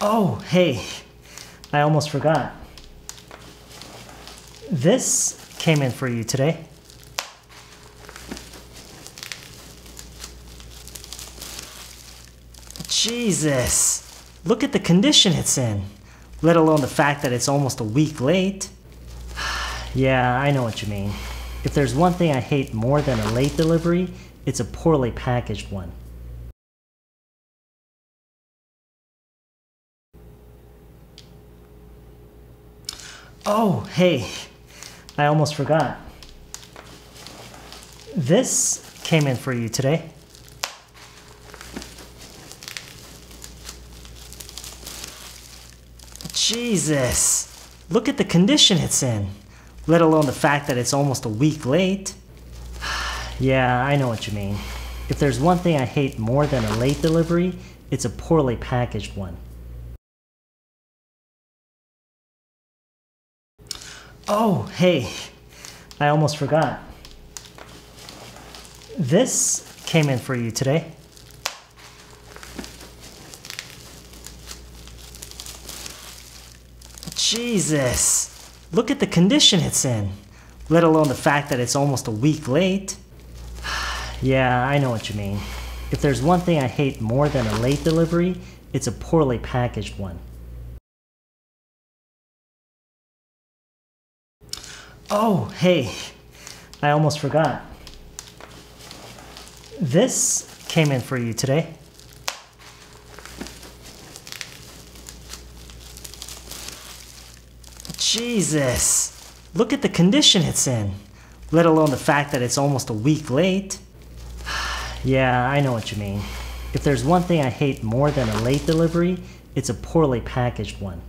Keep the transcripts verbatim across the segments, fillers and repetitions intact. Oh, hey, I almost forgot. This came in for you today. Jesus, look at the condition it's in, let alone the fact that it's almost a week late. Yeah, I know what you mean. If there's one thing I hate more than a late delivery, it's a poorly packaged one. Oh, hey, I almost forgot. This came in for you today. Jesus, look at the condition it's in, let alone the fact that it's almost a week late. Yeah, I know what you mean. If there's one thing I hate more than a late delivery, it's a poorly packaged one. Oh, hey, I almost forgot. This came in for you today. Jesus, look at the condition it's in, let alone the fact that it's almost a week late. Yeah, I know what you mean. If there's one thing I hate more than a late delivery, it's a poorly packaged one. Oh, hey, I almost forgot. This came in for you today. Jesus, look at the condition it's in, let alone the fact that it's almost a week late. Yeah, I know what you mean. If there's one thing I hate more than a late delivery, it's a poorly packaged one.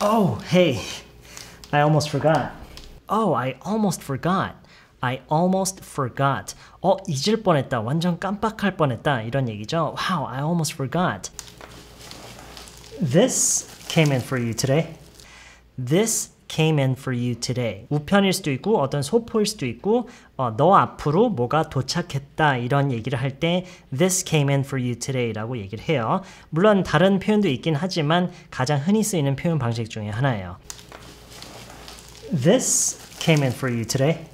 Oh, hey, I almost forgot. Oh, I almost forgot. I almost forgot. 어, 잊을 뻔했다. 완전 깜빡할 뻔했다. 이런 얘기죠. Wow, I almost forgot. This came in for you today. This came in for you today. 우편일 수도 있고 어떤 소포일 수도 있고 어, 너 앞으로 뭐가 도착했다 이런 얘기를 할 때 this came in for you today 라고 얘기를 해요. 물론 다른 표현도 있긴 하지만 가장 흔히 쓰이는 표현 방식 중에 하나예요. This came in for you today.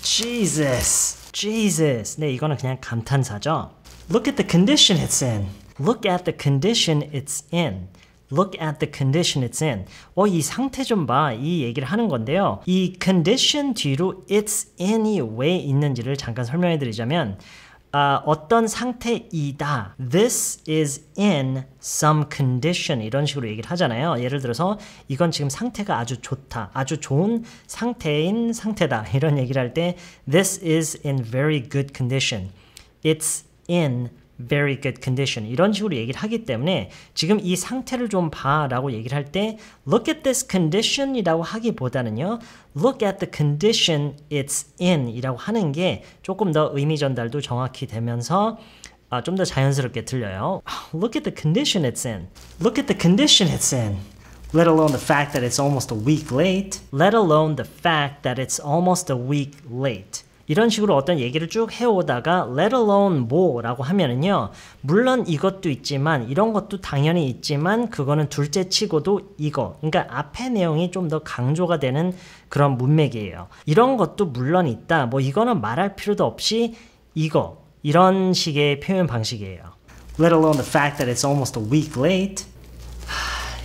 Jesus, Jesus. 네, 이거는 그냥 감탄사죠. Look at the condition it's in. Look at the condition it's in. Look at the condition it's in. 어, 이 상태 좀 봐. 이 얘기를 하는 건데요. 이 condition 뒤로 it's in이 왜 있는지를 잠깐 설명해 드리자면 아, 어떤 상태이다. This is in some condition. 이런 식으로 얘기를 하잖아요. 예를 들어서 이건 지금 상태가 아주 좋다. 아주 좋은 상태인 상태다. 이런 얘기를 할 때 this is in very good condition. It's in very good condition 이런 식으로 얘기를 하기 때문에 지금 이 상태를 좀 봐 라고 얘기를 할 때 look at this condition 이라고 하기보다는요 look at the condition it's in 이라고 하는 게 조금 더 의미 전달도 정확히 되면서 아, 좀 더 자연스럽게 들려요. Look at the condition it's in. Look at the condition it's in. Let alone the fact that it's almost a week late. Let alone the fact that it's almost a week late. 이런 식으로 어떤 얘기를 쭉 해오다가 let alone 뭐 라고 하면은요 물론 이것도 있지만 이런 것도 당연히 있지만 그거는 둘째 치고도 이거 그러니까 앞에 내용이 좀 더 강조가 되는 그런 문맥이에요. 이런 것도 물론 있다 뭐 이거는 말할 필요도 없이 이거 이런 식의 표현 방식이에요. Let alone the fact that it's almost a week late.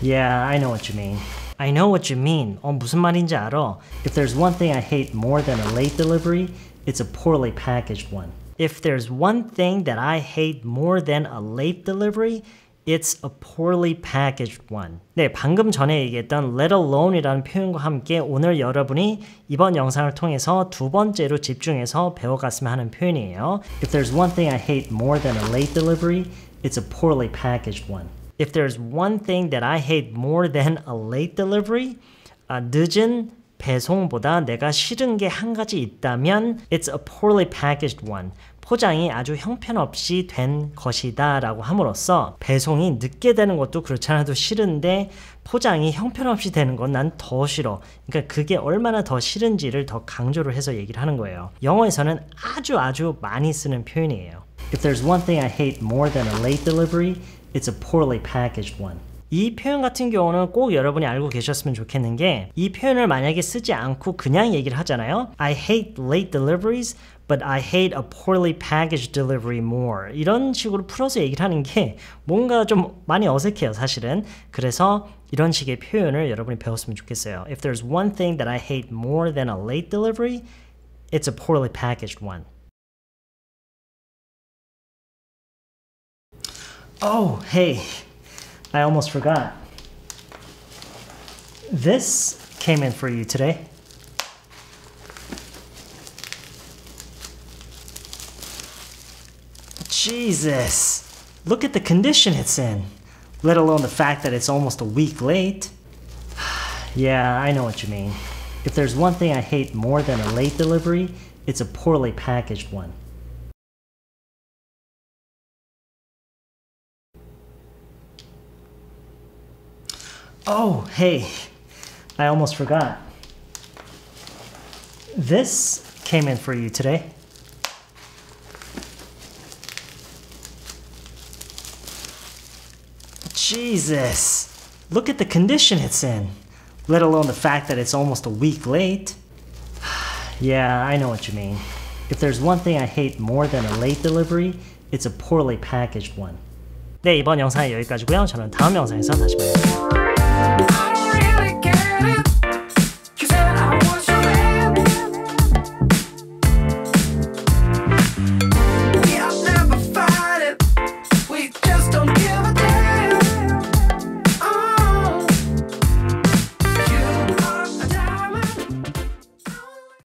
Yeah, I know what you mean. I know what you mean. 어, 무슨 말인지 알아. If there's one thing I hate more than a late delivery, it's a poorly packaged one. If there's one thing that I hate more than a late delivery, it's a poorly packaged one. 네, 방금 전에 얘기했던 let alone 이라는 표현과 함께 오늘 여러분이 이번 영상을 통해서 두 번째로 집중해서 배워갔으면 하는 표현이에요. If there's one thing I hate more than a late delivery, it's a poorly packaged one. If there's one thing that I hate more than a late delivery, 아, 늦은 배송보다 내가 싫은 게 한 가지 있다면 it's a poorly packaged one. 포장이 아주 형편없이 된 것이다 라고 함으로써 배송이 늦게 되는 것도 그렇지 않아도 싫은데 포장이 형편없이 되는 건 난 더 싫어. 그러니까 그게 얼마나 더 싫은지를 더 강조를 해서 얘기를 하는 거예요. 영어에서는 아주 아주 많이 쓰는 표현이에요. If there's one thing I hate more than a late delivery, it's a poorly packaged one. 이 표현 같은 경우는 꼭 여러분이 알고 계셨으면 좋겠는 게, 이 표현을 만약에 쓰지 않고 그냥 얘기를 하잖아요. I hate late deliveries, but I hate a poorly packaged delivery more. 이런 식으로 풀어서 얘기를 하는 게 뭔가 좀 많이 어색해요, 사실은. 그래서 이런 식의 표현을 여러분이 배웠으면 좋겠어요. If there's one thing that I hate more than a late delivery, it's a poorly packaged one. Oh, hey. I almost forgot. This came in for you today. Jesus! Look at the condition it's in, let alone the fact that it's almost a week late. Yeah, I know what you mean. If there's one thing I hate more than a late delivery, it's a poorly packaged one. Oh, hey, I almost forgot. This came in for you today. Jesus! Look at the condition it's in, let alone the fact that it's almost a week late. Yeah, I know what you mean. If there's one thing I hate more than a late delivery, it's a poorly packaged one. 네, 이번 영상은 여기까지고요. 저는 다음 영상에서 다시 만나요. I don't really get it.